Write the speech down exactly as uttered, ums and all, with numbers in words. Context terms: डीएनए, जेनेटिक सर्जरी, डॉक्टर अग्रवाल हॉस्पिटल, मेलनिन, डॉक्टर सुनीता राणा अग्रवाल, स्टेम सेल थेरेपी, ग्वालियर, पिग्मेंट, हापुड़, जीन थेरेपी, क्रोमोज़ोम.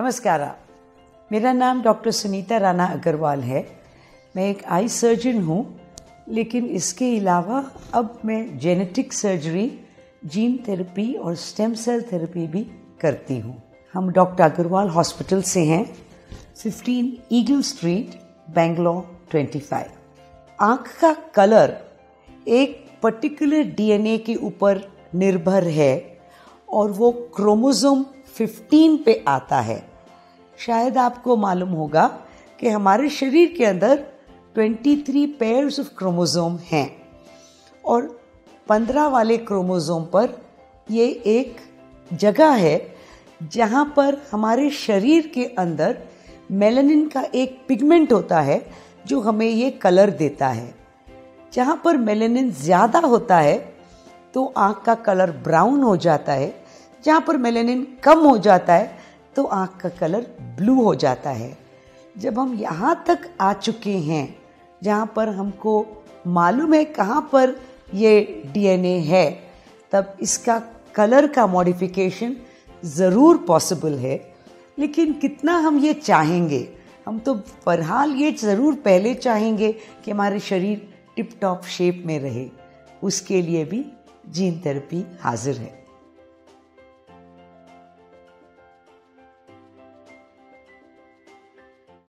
नमस्कार, मेरा नाम डॉक्टर सुनीता राणा अग्रवाल है। मैं एक आई सर्जन हूँ, लेकिन इसके अलावा अब मैं जेनेटिक सर्जरी, जीन थेरेपी और स्टेम सेल थेरेपी भी करती हूँ। हम डॉक्टर अग्रवाल हॉस्पिटल से हैं, fifteen Eagle street, Bangalore twenty five. आँख का कलर एक पर्टिकुलर डीएनए के ऊपर निर्भर है और वो क्रोमोज़ोम फिफ्टीन पे आता है। शायद आपको मालूम होगा कि हमारे शरीर के अंदर तेईस पेयर्स ऑफ क्रोमोज़ोम हैं और पंद्रह वाले क्रोमोज़ोम पर ये एक जगह है जहाँ पर हमारे शरीर के अंदर मेलनिन का एक पिग्मेंट होता है जो हमें ये कलर देता है। जहाँ पर मेलनिन ज़्यादा होता है तो आँख का कलर ब्राउन हो जाता है, जहाँ पर मेलनिन कम हो जाता है तो आँख का कलर ब्लू हो जाता है। जब हम यहाँ तक आ चुके हैं जहाँ पर हमको मालूम है कहाँ पर ये डीएनए है, तब इसका कलर का मॉडिफिकेशन ज़रूर पॉसिबल है, लेकिन कितना हम ये चाहेंगे। हम तो फ़िलहाल ये ज़रूर पहले चाहेंगे कि हमारे शरीर टिप टॉप शेप में रहे। उसके लिए भी जीन थेरेपी हाजिर है।